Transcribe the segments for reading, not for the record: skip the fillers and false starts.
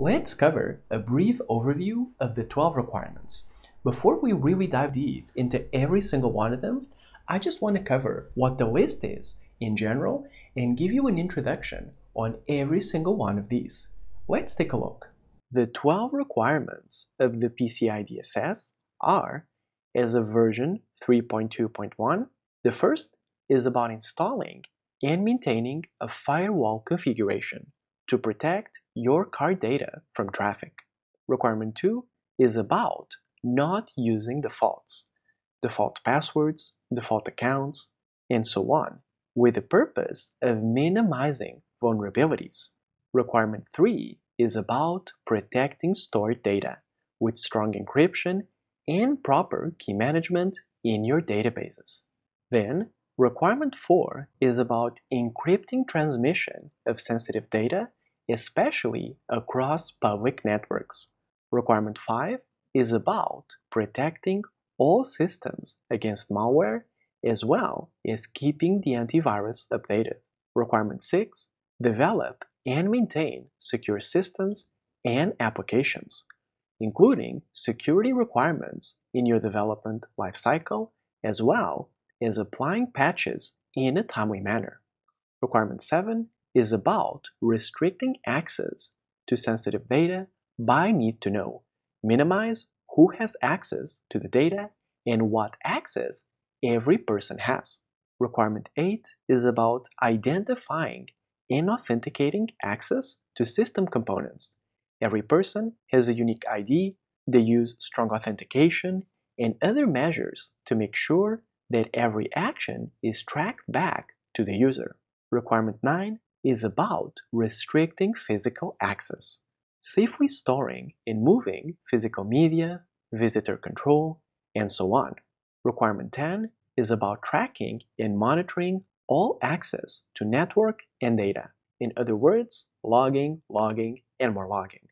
Let's cover a brief overview of the 12 requirements. Before we really dive deep into every single one of them, I just want to cover what the list is in general and give you an introduction on every single one of these. Let's take a look. The 12 requirements of the PCI DSS are, as of version 3.2.1, the first is about installing and maintaining a firewall configuration to protect your card data from traffic. Requirement 2 is about not using defaults, default passwords, default accounts, and so on, with the purpose of minimizing vulnerabilities. Requirement 3 is about protecting stored data with strong encryption and proper key management in your databases. Then, Requirement 4 is about encrypting transmission of sensitive data, especially across public networks. Requirement 5 is about protecting all systems against malware, as well as keeping the antivirus updated. Requirement 6, develop and maintain secure systems and applications, including security requirements in your development lifecycle, as well as applying patches in a timely manner. Requirement 7 is about restricting access to sensitive data by need to know. Minimize who has access to the data and what access every person has. Requirement 8 is about identifying and authenticating access to system components. Every person has a unique ID, they use strong authentication, and other measures to make sure that every action is tracked back to the user. Requirement 9 is about restricting physical access, safely storing and moving physical media, visitor control, and so on. Requirement 10 is about tracking and monitoring all access to network and data. In other words, logging, logging, and more logging.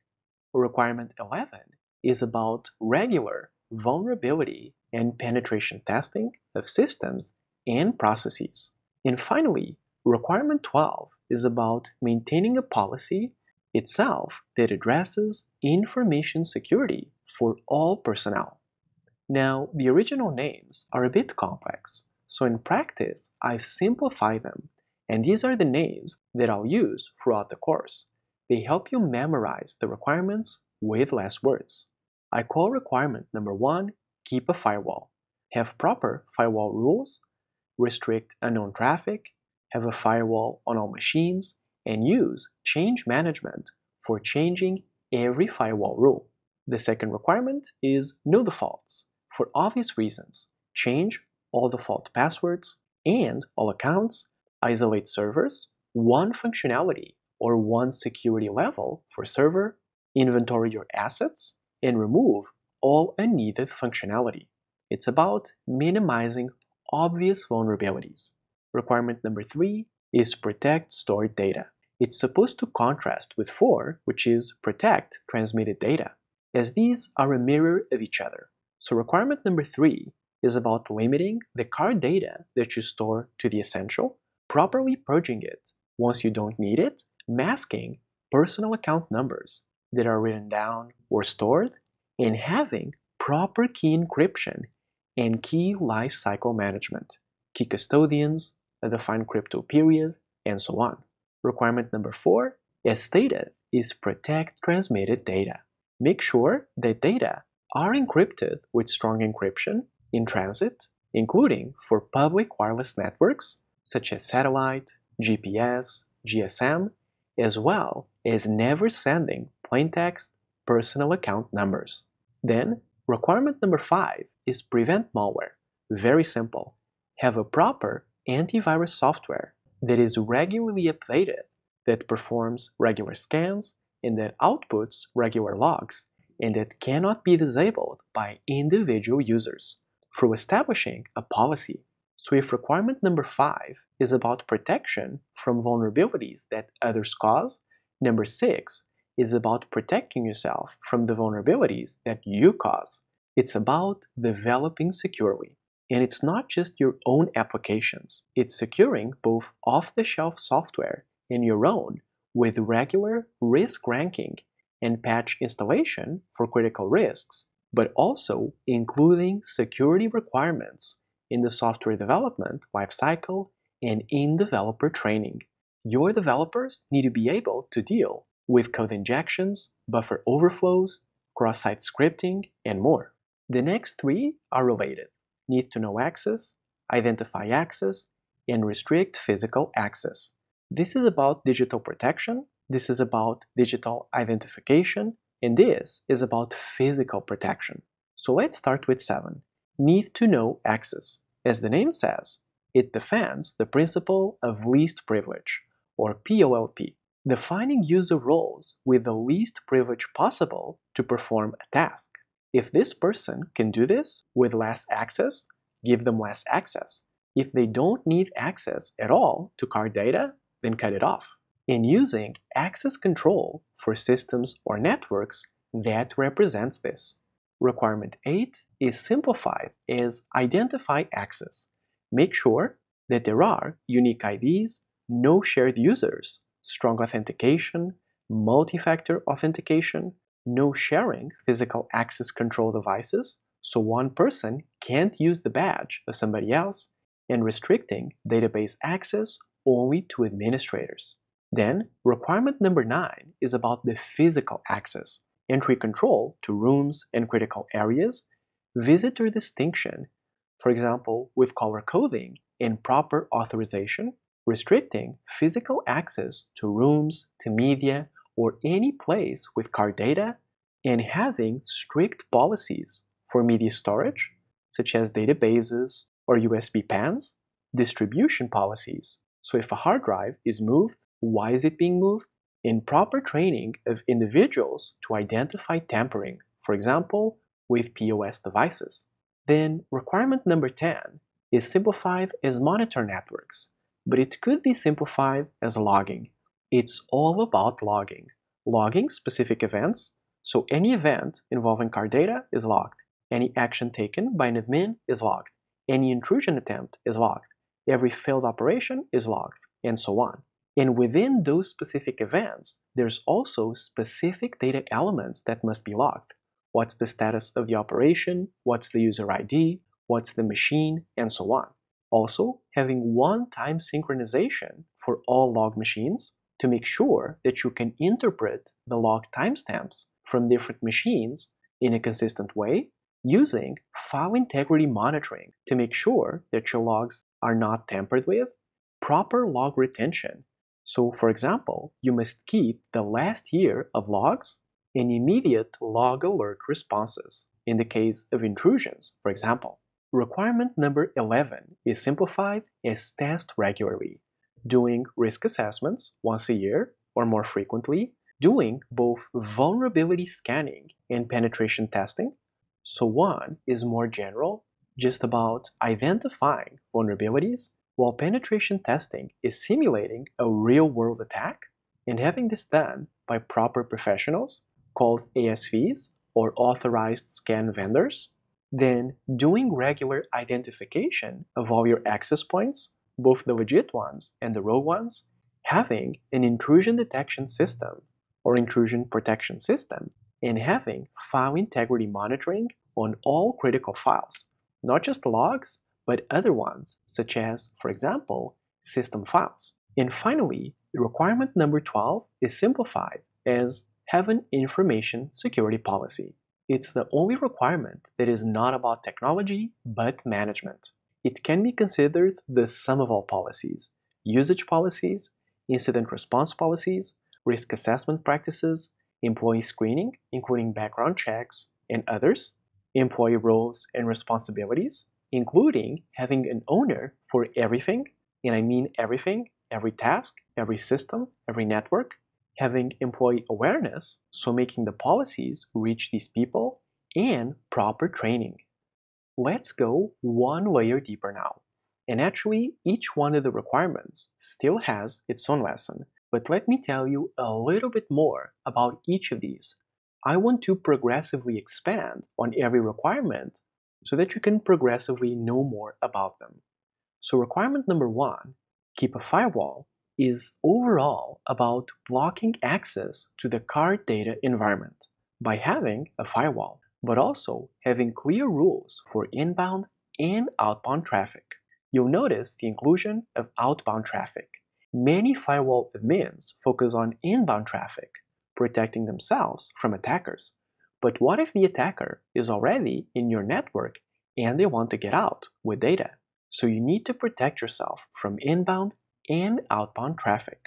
Requirement 11 is about regular vulnerability and penetration testing of systems and processes. And finally, requirement 12 is about maintaining a policy itself that addresses information security for all personnel. Now, the original names are a bit complex, so in practice, I've simplified them, and these are the names that I'll use throughout the course. They help you memorize the requirements with less words. I call requirement number 1, keep a firewall, have proper firewall rules, restrict unknown traffic, have a firewall on all machines, and use change management for changing every firewall rule. The second requirement is no defaults. For obvious reasons, change all default passwords and all accounts, isolate servers, one functionality or one security level for server, inventory your assets, and remove all unneeded functionality. It's about minimizing obvious vulnerabilities. Requirement number 3 is protect stored data. It's supposed to contrast with 4, which is protect transmitted data, as these are a mirror of each other. So requirement number 3 is about limiting the card data that you store to the essential, properly purging it once you don't need it, masking personal account numbers that are written down or stored, and having proper key encryption and key lifecycle management, key custodians, a defined crypto period, and so on. Requirement number 4, as stated, is protect transmitted data. Make sure that data are encrypted with strong encryption in transit, including for public wireless networks such as satellite, GPS, GSM, as well as never sending plain text personal account numbers. Then, requirement number 5 is prevent malware. Very simple. Have a proper antivirus software that is regularly updated, that performs regular scans, and that outputs regular logs, and that cannot be disabled by individual users through establishing a policy. So if requirement number 5 is about protection from vulnerabilities that others cause, number 6 is about protecting yourself from the vulnerabilities that you cause. It's about developing securely. And it's not just your own applications. It's securing both off-the-shelf software and your own with regular risk ranking and patch installation for critical risks, but also including security requirements in the software development lifecycle and in developer training. Your developers need to be able to deal with code injections, buffer overflows, cross-site scripting, and more. The next three are related: need to know access, identify access, and restrict physical access. This is about digital protection, this is about digital identification, and this is about physical protection. So let's start with 7. Need to know access. As the name says, it defends the principle of least privilege, or POLP, defining user roles with the least privilege possible to perform a task. If this person can do this with less access, give them less access. If they don't need access at all to card data, then cut it off. And using access control for systems or networks that represents this. Requirement 8 is simplified as identify access. Make sure that there are unique IDs, no shared users, strong authentication, multi-factor authentication, no sharing physical access control devices, so one person can't use the badge of somebody else, and restricting database access only to administrators. Then, requirement number 9 is about the physical access, entry control to rooms and critical areas, visitor distinction, for example, with color coding and proper authorization, restricting physical access to rooms, to media, or any place with card data, and having strict policies for media storage, such as databases or USB pans, distribution policies, so if a hard drive is moved, why is it being moved, and proper training of individuals to identify tampering, for example, with POS devices. Then requirement number 10 is simplified as monitor networks, but it could be simplified as logging. It's all about logging. Logging specific events, so any event involving card data is logged. Any action taken by an admin is logged. Any intrusion attempt is logged. Every failed operation is logged, and so on. And within those specific events, there's also specific data elements that must be logged. What's the status of the operation? What's the user ID? What's the machine? And so on. Also, having one-time synchronization for all log machines to make sure that you can interpret the log timestamps from different machines in a consistent way, using file integrity monitoring to make sure that your logs are not tampered with, proper log retention. So, for example, you must keep the last year of logs and immediate log alert responses in the case of intrusions, for example. Requirement number 11 is simplified as test regularly, doing risk assessments once a year or more frequently, doing both vulnerability scanning and penetration testing. So one is more general, just about identifying vulnerabilities, while penetration testing is simulating a real-world attack and having this done by proper professionals called ASVs or authorized scan vendors. Then doing regular identification of all your access points, both the legit ones and the rogue ones, having an intrusion detection system or intrusion protection system, and having file integrity monitoring on all critical files, not just logs, but other ones, such as, for example, system files. And finally, requirement number 12 is simplified as have an information security policy. It's the only requirement that is not about technology, but management. It can be considered the sum of all policies: usage policies, incident response policies, risk assessment practices, employee screening, including background checks and others, employee roles and responsibilities, including having an owner for everything, and I mean everything, every task, every system, every network, having employee awareness, so making the policies reach these people, and proper training. Let's go one layer deeper now. And actually, each one of the requirements still has its own lesson, but let me tell you a little bit more about each of these. I want to progressively expand on every requirement so that you can progressively know more about them. So requirement number 1, keep a firewall is overall about blocking access to the card data environment by having a firewall, but also having clear rules for inbound and outbound traffic. You'll notice the inclusion of outbound traffic. Many firewall admins focus on inbound traffic, protecting themselves from attackers. But what if the attacker is already in your network and they want to get out with data? So you need to protect yourself from inbound and outbound traffic.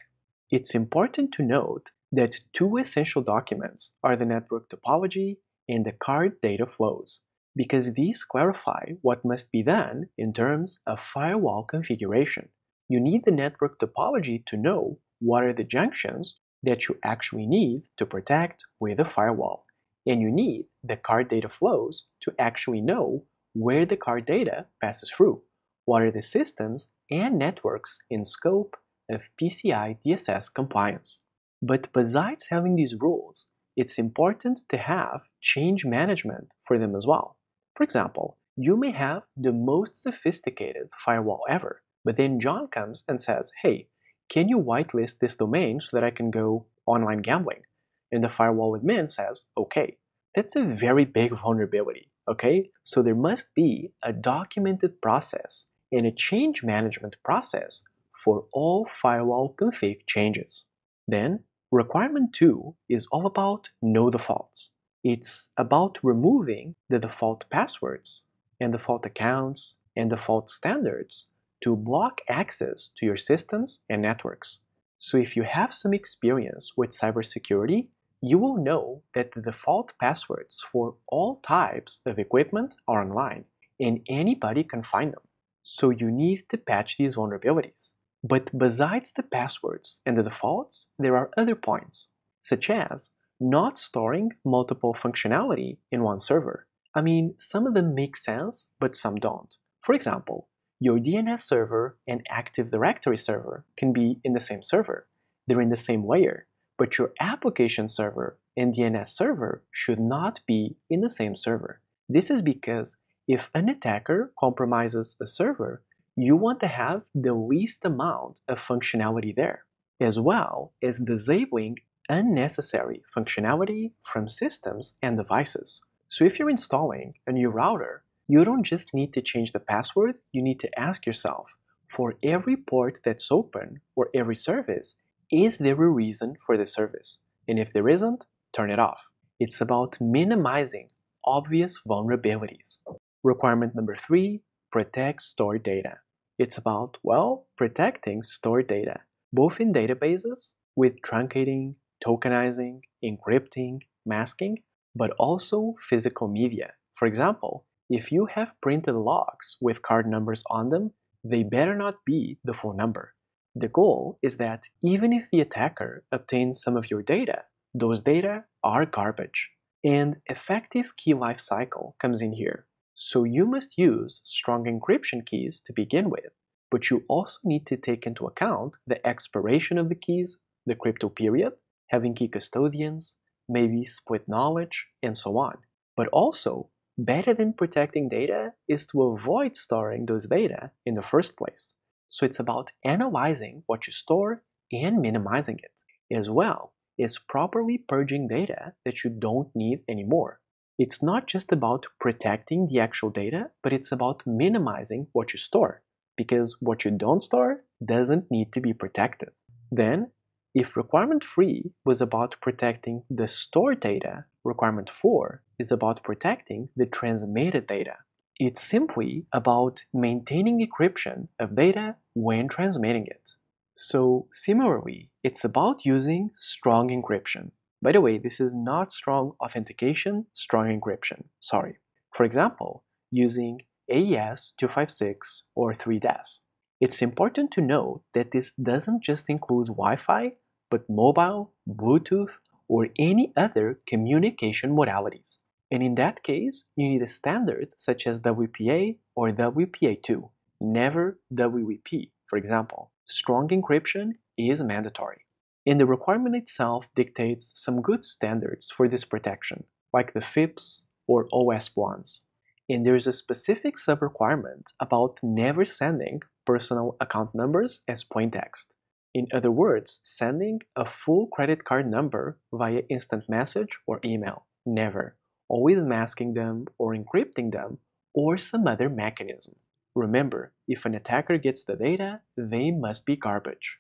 It's important to note that two essential documents are the network topology and the card data flows, because these clarify what must be done in terms of firewall configuration. You need the network topology to know what are the junctions that you actually need to protect with a firewall, and you need the card data flows to actually know where the card data passes through, what are the systems and networks in scope of PCI DSS compliance. But besides having these rules, it's important to have change management for them as well. For example, you may have the most sophisticated firewall ever, but then John comes and says, hey, can you whitelist this domain so that I can go online gambling? And the firewall admin says, okay. That's a very big vulnerability, okay? So there must be a documented process and a change management process for all firewall config changes. Then, requirement 2 is all about no defaults. It's about removing the default passwords and default accounts and default standards to block access to your systems and networks. So if you have some experience with cybersecurity, you will know that the default passwords for all types of equipment are online, and anybody can find them. So you need to patch these vulnerabilities. But besides the passwords and the defaults, there are other points, such as not storing multiple functionality in one server. I mean, some of them make sense, but some don't. For example, your DNS server and Active Directory server can be in the same server. They're in the same layer, but your application server and DNS server should not be in the same server. This is because if an attacker compromises a server, you want to have the least amount of functionality there, as well as disabling unnecessary functionality from systems and devices. So if you're installing a new router, you don't just need to change the password, you need to ask yourself, for every port that's open or every service, is there a reason for the service? And if there isn't, turn it off. It's about minimizing obvious vulnerabilities. Requirement number 3, protect stored data. It's about, well, protecting stored data, both in databases with truncating, tokenizing, encrypting, masking, but also physical media. For example, if you have printed logs with card numbers on them, they better not be the full number. The goal is that even if the attacker obtains some of your data, those data are garbage. And effective key lifecycle comes in here. So you must use strong encryption keys to begin with, but you also need to take into account the expiration of the keys, the crypto period, having key custodians, maybe split knowledge, and so on. But also, better than protecting data is to avoid storing those data in the first place. So it's about analyzing what you store and minimizing it, as well as properly purging data that you don't need anymore. It's not just about protecting the actual data, but it's about minimizing what you store, because what you don't store doesn't need to be protected. Then, if requirement 3 was about protecting the stored data, requirement 4 is about protecting the transmitted data. It's simply about maintaining encryption of data when transmitting it. So similarly, it's about using strong encryption. By the way, this is not strong authentication, strong encryption, sorry. For example, using AES-256 or 3DES. It's important to note that this doesn't just include Wi-Fi, but mobile, Bluetooth, or any other communication modalities. And in that case, you need a standard such as WPA or WPA2, never WEP, for example. Strong encryption is mandatory. And the requirement itself dictates some good standards for this protection, like the FIPS or OWASP ones. And there's a specific sub-requirement about never sending personal account numbers as plain text. In other words, sending a full credit card number via instant message or email. Never. Always masking them or encrypting them or some other mechanism. Remember, if an attacker gets the data, they must be garbage.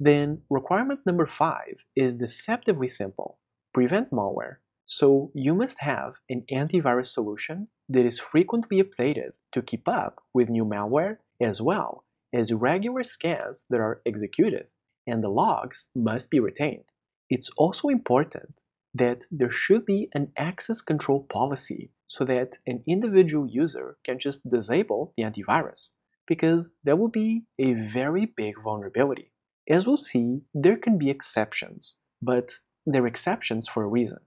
Then, requirement number 5 is deceptively simple. Prevent malware. So, you must have an antivirus solution that is frequently updated to keep up with new malware as well as regular scans that are executed, and the logs must be retained. It's also important that there should be an access control policy so that an individual user can just disable the antivirus, because that will be a very big vulnerability. As we'll see, there can be exceptions, but they're exceptions for a reason.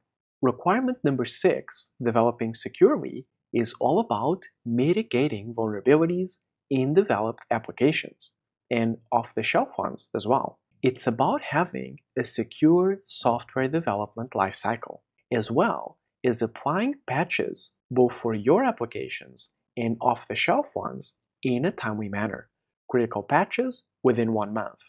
Requirement number 6, developing securely, is all about mitigating vulnerabilities in developed applications, and off-the-shelf ones as well. It's about having a secure software development lifecycle, as well as applying patches both for your applications and off-the-shelf ones in a timely manner. Critical patches within 1 month,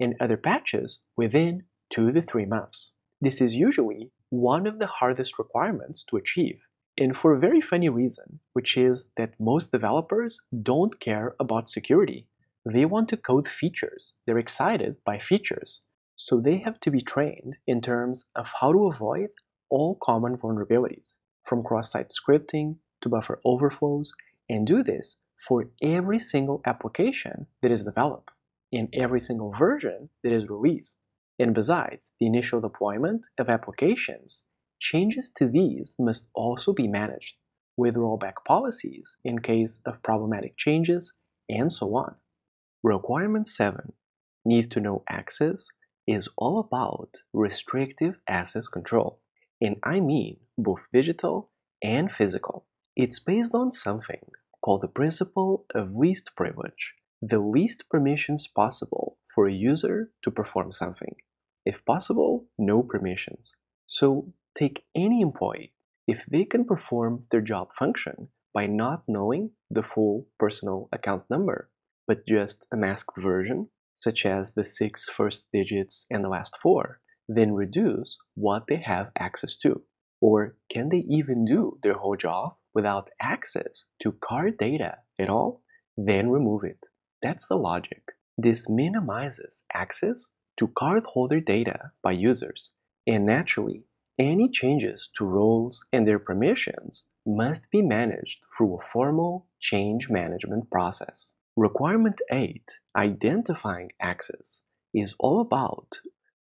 and other patches within 2 to 3 months. This is usually one of the hardest requirements to achieve, and for a very funny reason, which is that most developers don't care about security. They want to code features. They're excited by features. So they have to be trained in terms of how to avoid all common vulnerabilities, from cross-site scripting to buffer overflows, and do this for every single application that is developed, in every single version that is released. And besides, the initial deployment of applications, changes to these must also be managed, with rollback policies in case of problematic changes, and so on. Requirement 7, need-to-know access, is all about restrictive access control, and I mean both digital and physical. It's based on something called the principle of least privilege, the least permissions possible for a user to perform something. If possible, no permissions. So, take any employee. If they can perform their job function by not knowing the full personal account number, but just a masked version, such as the 6 first digits and the last 4, then reduce what they have access to. Or can they even do their whole job without access to card data at all? Then remove it. That's the logic. This minimizes access to cardholder data by users, and naturally, any changes to roles and their permissions must be managed through a formal change management process. Requirement 8, identifying access, is all about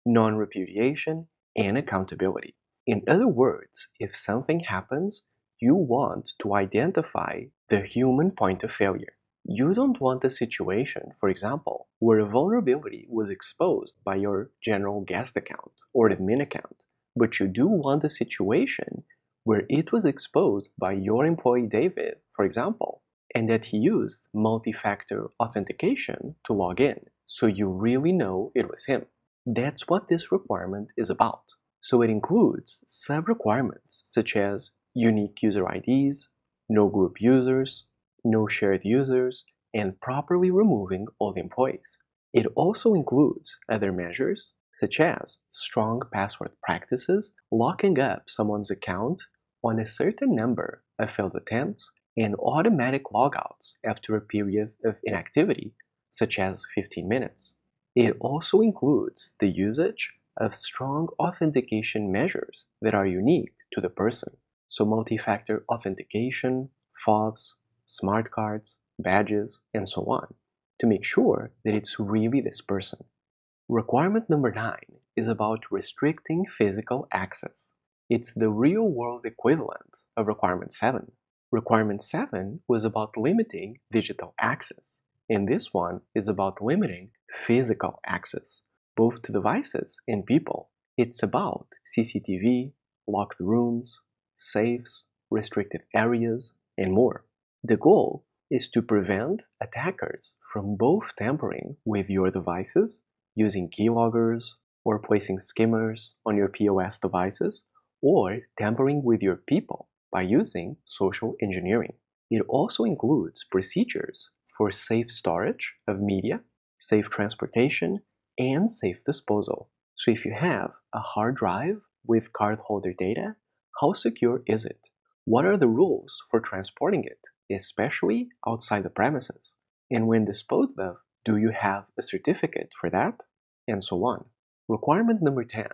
non-repudiation and accountability. In other words, if something happens, you want to identify the human point of failure. You don't want a situation, for example, where a vulnerability was exposed by your general guest account or admin account, but you do want a situation where it was exposed by your employee David, for example, and that he used multi-factor authentication to log in, so you really know it was him. That's what this requirement is about. So it includes sub-requirements such as unique user IDs, no group users, no shared users, and properly removing all the employees. It also includes other measures, such as strong password practices, locking up someone's account on a certain number of failed attempts, and automatic logouts after a period of inactivity, such as 15 minutes. It also includes the usage of strong authentication measures that are unique to the person, so multi-factor authentication, fobs, smart cards, badges, and so on, to make sure that it's really this person. Requirement number 9 is about restricting physical access. It's the real-world equivalent of requirement 7. Requirement 7 was about limiting digital access, and this one is about limiting physical access, both to devices and people. It's about CCTV, locked rooms, safes, restricted areas, and more. The goal is to prevent attackers from both tampering with your devices, using keyloggers or placing skimmers on your POS devices, or tampering with your people by using social engineering. It also includes procedures for safe storage of media, safe transportation, and safe disposal. So if you have a hard drive with cardholder data, how secure is it? What are the rules for transporting it, especially outside the premises? And when disposed of, do you have a certificate for that? And so on. Requirement number 10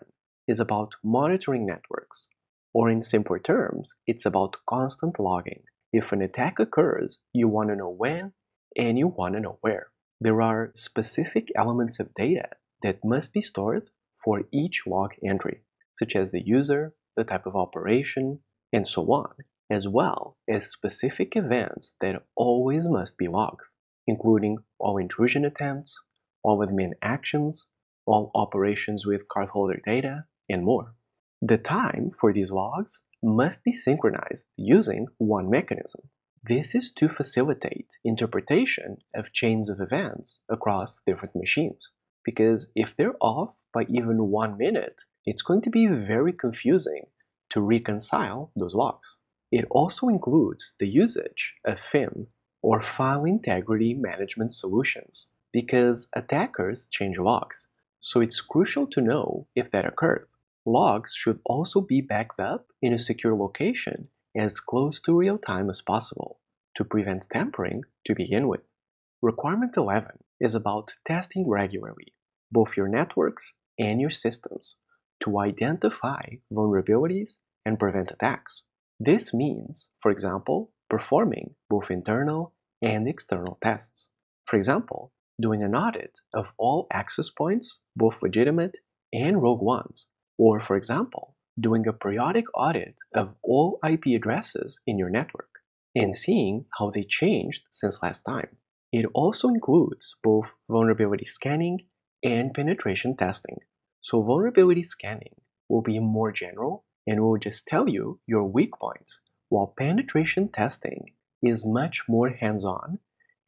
is about monitoring networks, or in simpler terms, it's about constant logging. If an attack occurs, you want to know when and you want to know where. There are specific elements of data that must be stored for each log entry, such as the user, the type of operation, and so on, as well as specific events that always must be logged, including all intrusion attempts, all admin actions, all operations with cardholder data, and more. The time for these logs must be synchronized using one mechanism. This is to facilitate interpretation of chains of events across different machines, because if they're off by even 1 minute, it's going to be very confusing to reconcile those logs. It also includes the usage of FIM, or File Integrity Management Solutions, because attackers change logs, so it's crucial to know if that occurred. Logs should also be backed up in a secure location as close to real time as possible to prevent tampering to begin with. Requirement 11 is about testing regularly, both your networks and your systems, to identify vulnerabilities and prevent attacks. This means, for example, performing both internal and external tests. For example, doing an audit of all access points, both legitimate and rogue ones. Or, for example, doing a periodic audit of all IP addresses in your network and seeing how they changed since last time. It also includes both vulnerability scanning and penetration testing. So vulnerability scanning will be more general and will just tell you your weak points, while penetration testing is much more hands-on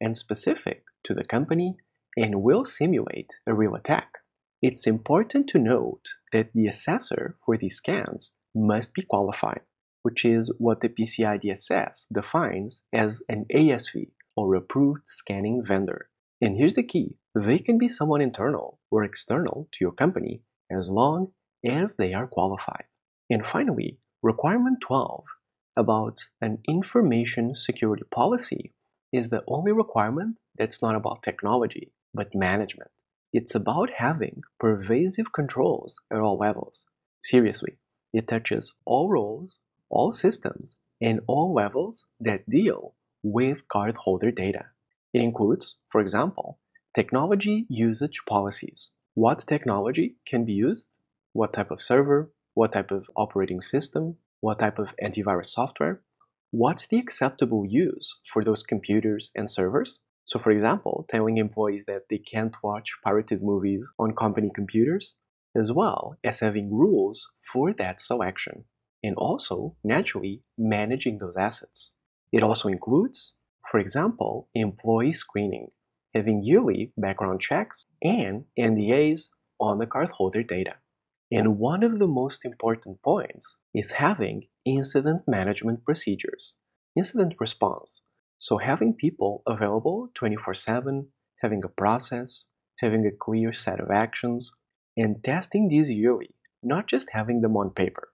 and specific to the company and will simulate a real attack. It's important to note that the assessor for these scans must be qualified, which is what the PCI DSS defines as an ASV, or Approved Scanning Vendor. And here's the key, they can be someone internal or external to your company as long as they are qualified. And finally, requirement 12 about an information security policy is the only requirement that's not about technology, but management. It's about having pervasive controls at all levels. Seriously, it touches all roles, all systems, and all levels that deal with cardholder data. It includes, for example, technology usage policies. What technology can be used? What type of server? What type of operating system? What type of antivirus software? What's the acceptable use for those computers and servers? So, for example, telling employees that they can't watch pirated movies on company computers, as well as having rules for that selection, and also, naturally, managing those assets. It also includes, for example, employee screening, having yearly background checks and NDAs on the cardholder data. And one of the most important points is having incident management procedures, incident response. So having people available 24/7, having a process, having a clear set of actions, and testing these yearly, not just having them on paper.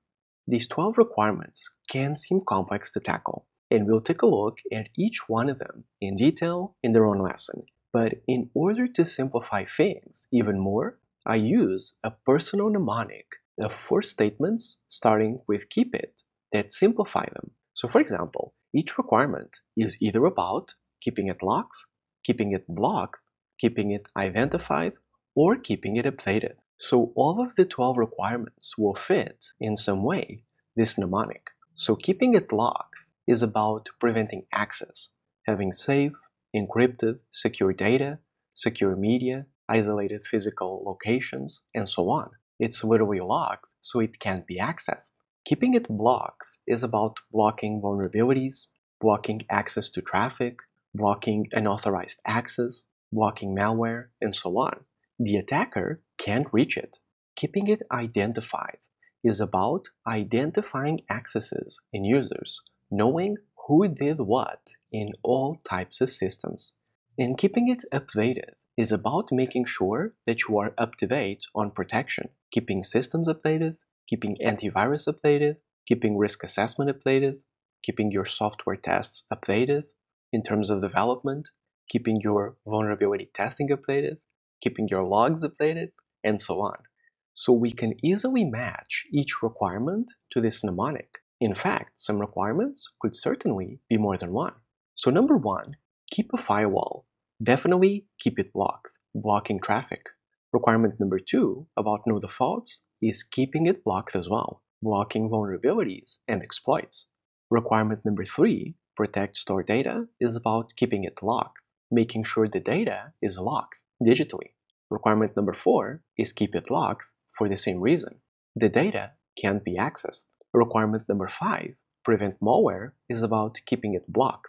These 12 requirements can seem complex to tackle, and we'll take a look at each one of them in detail in their own lesson. But in order to simplify things even more, I use a personal mnemonic of 4 statements starting with keep it that simplify them. So for example, each requirement is either about keeping it locked, keeping it blocked, keeping it identified, or keeping it updated. So all of the 12 requirements will fit, in some way, this mnemonic. So keeping it locked is about preventing access, having safe, encrypted, secure data, secure media, isolated physical locations, and so on. It's literally locked, so it can't be accessed. Keeping it blocked is about blocking vulnerabilities, blocking access to traffic, blocking unauthorized access, blocking malware, and so on. The attacker can't reach it. Keeping it identified is about identifying accesses and users, knowing who did what in all types of systems. And keeping it updated is about making sure that you are up to date on protection, keeping systems updated, keeping antivirus updated, keeping risk assessment updated, keeping your software tests updated in terms of development, keeping your vulnerability testing updated, keeping your logs updated, and so on. So we can easily match each requirement to this mnemonic. In fact, some requirements could certainly be more than one. So number one, keep a firewall. Definitely keep it blocked, blocking traffic. Requirement number two about no defaults is keeping it blocked as well, blocking vulnerabilities and exploits. Requirement number three, protect store data, is about keeping it locked, making sure the data is locked digitally. Requirement number four is keep it locked for the same reason. The data can't be accessed. Requirement number five, prevent malware, is about keeping it blocked,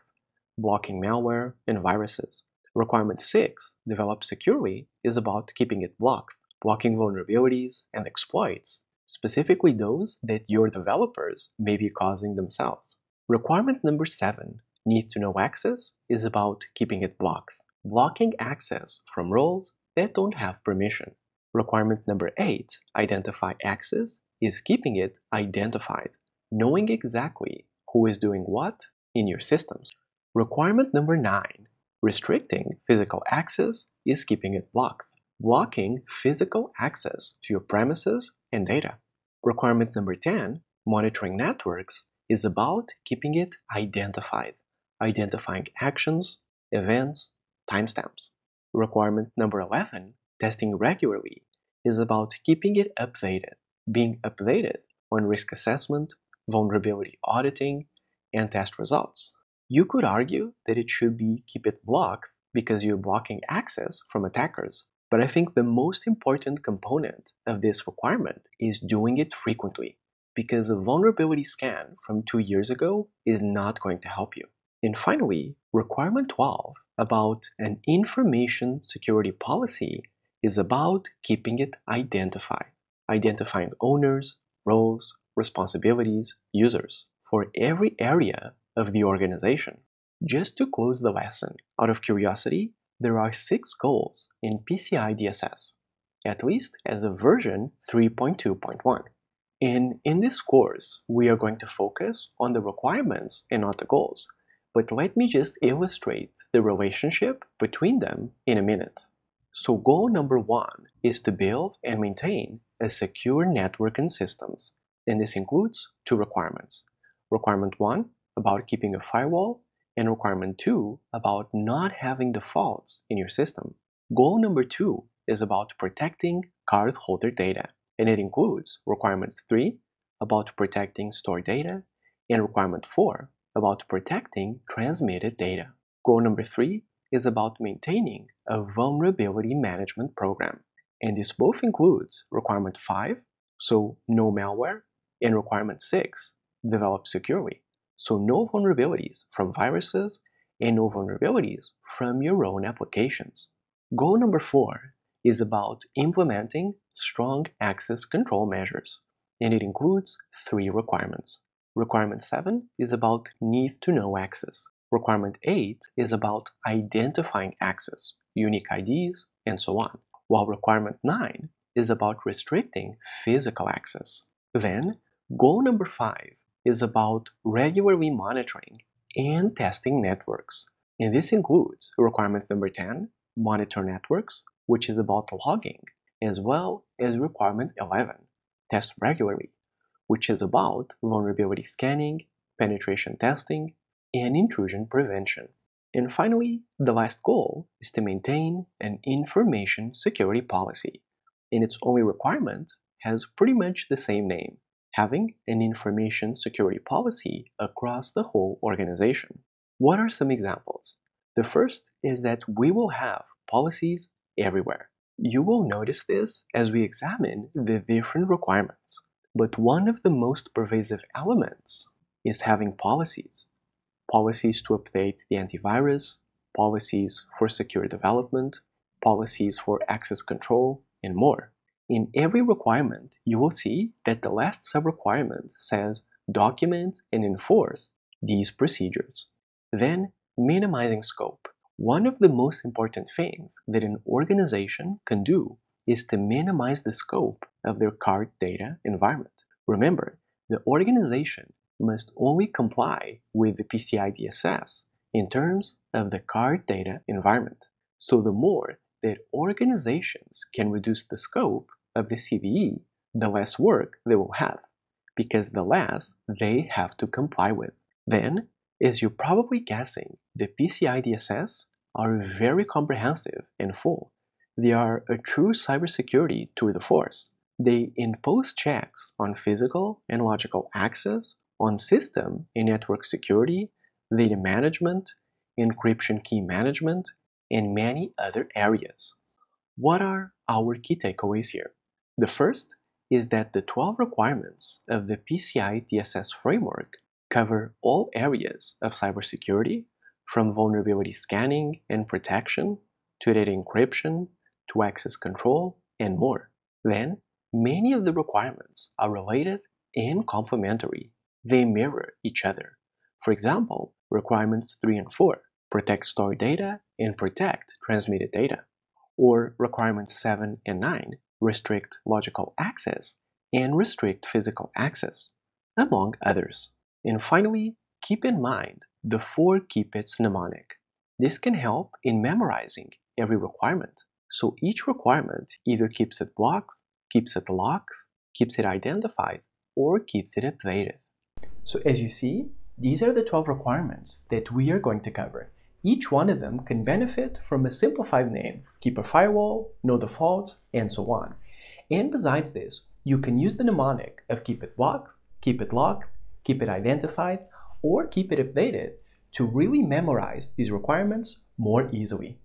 blocking malware and viruses. Requirement 6, develop securely, is about keeping it blocked, blocking vulnerabilities and exploits, specifically those that your developers may be causing themselves. Requirement number 7, need to know access, is about keeping it blocked, blocking access from roles that don't have permission. Requirement number 8, identify access, is keeping it identified, knowing exactly who is doing what in your systems. Requirement number 9, restricting physical access, is keeping it blocked, blocking physical access to your premises and data. Requirement number 10, monitoring networks, is about keeping it identified, identifying actions, events, timestamps. Requirement number 11, testing regularly, is about keeping it updated, being updated on risk assessment, vulnerability auditing, and test results. You could argue that it should be keep it blocked because you're blocking access from attackers. But I think the most important component of this requirement is doing it frequently, because a vulnerability scan from 2 years ago is not going to help you. And finally, requirement 12 about an information security policy is about keeping it identified, identifying owners, roles, responsibilities, users for every area of the organization. Just to close the lesson, out of curiosity, there are 6 goals in PCI DSS, at least as of version 3.2.1. And in this course, we are going to focus on the requirements and not the goals, but let me just illustrate the relationship between them in a minute. So goal number 1 is to build and maintain a secure network and systems, and this includes 2 requirements. Requirement 1, about keeping a firewall, and requirement 2 about not having defaults in your system. Goal number 2 is about protecting cardholder data, and it includes requirement 3 about protecting store data, and requirement 4 about protecting transmitted data. Goal number 3 is about maintaining a vulnerability management program, and this both includes requirement 5, so no malware, and requirement 6, develop securely. So no vulnerabilities from viruses and no vulnerabilities from your own applications. Goal number 4 is about implementing strong access control measures, and it includes 3 requirements. Requirement 7 is about need to know access. Requirement 8 is about identifying access, unique IDs, and so on. While requirement 9 is about restricting physical access. Then, goal number 5 is about regularly monitoring and testing networks. And this includes requirement number 10, monitor networks, which is about logging, as well as requirement 11, test regularly, which is about vulnerability scanning, penetration testing, and intrusion prevention. And finally, the last goal is to maintain an information security policy. And its only requirement has pretty much the same name, having an information security policy across the whole organization. What are some examples? The first is that we will have policies everywhere. You will notice this as we examine the different requirements. But one of the most pervasive elements is having policies. Policies to update the antivirus, policies for secure development, policies for access control, and more. In every requirement, you will see that the last sub-requirement says document and enforce these procedures. Then, minimizing scope, One of the most important things that an organization can do is to minimize the scope of their card data environment. Remember, the organization must only comply with the PCI DSS in terms of the card data environment. So the more that organizations can reduce the scope of the CVE, the less work they will have, because the less they have to comply with. Then, as you're probably guessing, the PCI DSS are very comprehensive and full. They are a true cybersecurity tour de force. They impose checks on physical and logical access, on system and network security, data management, encryption key management, and many other areas. What are our key takeaways here? The first is that the 12 requirements of the PCI DSS framework cover all areas of cybersecurity, from vulnerability scanning and protection, to data encryption, to access control, and more. Then, many of the requirements are related and complementary. They mirror each other. For example, requirements 3 and 4, protect stored data and protect transmitted data. Or requirements 7 and 9, restrict logical access and restrict physical access, among others. And finally, keep in mind the 4 Keep-Its mnemonic. This can help in memorizing every requirement. So each requirement either keeps it blocked, keeps it locked, keeps it identified, or keeps it updated. So as you see, these are the 12 requirements that we are going to cover. Each one of them can benefit from a simplified name, keep a firewall, know the faults, and so on. And besides this, you can use the mnemonic of keep it blocked, keep it locked, keep it identified, or keep it updated to really memorize these requirements more easily.